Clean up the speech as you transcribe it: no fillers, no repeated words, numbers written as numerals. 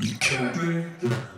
You can't break the line.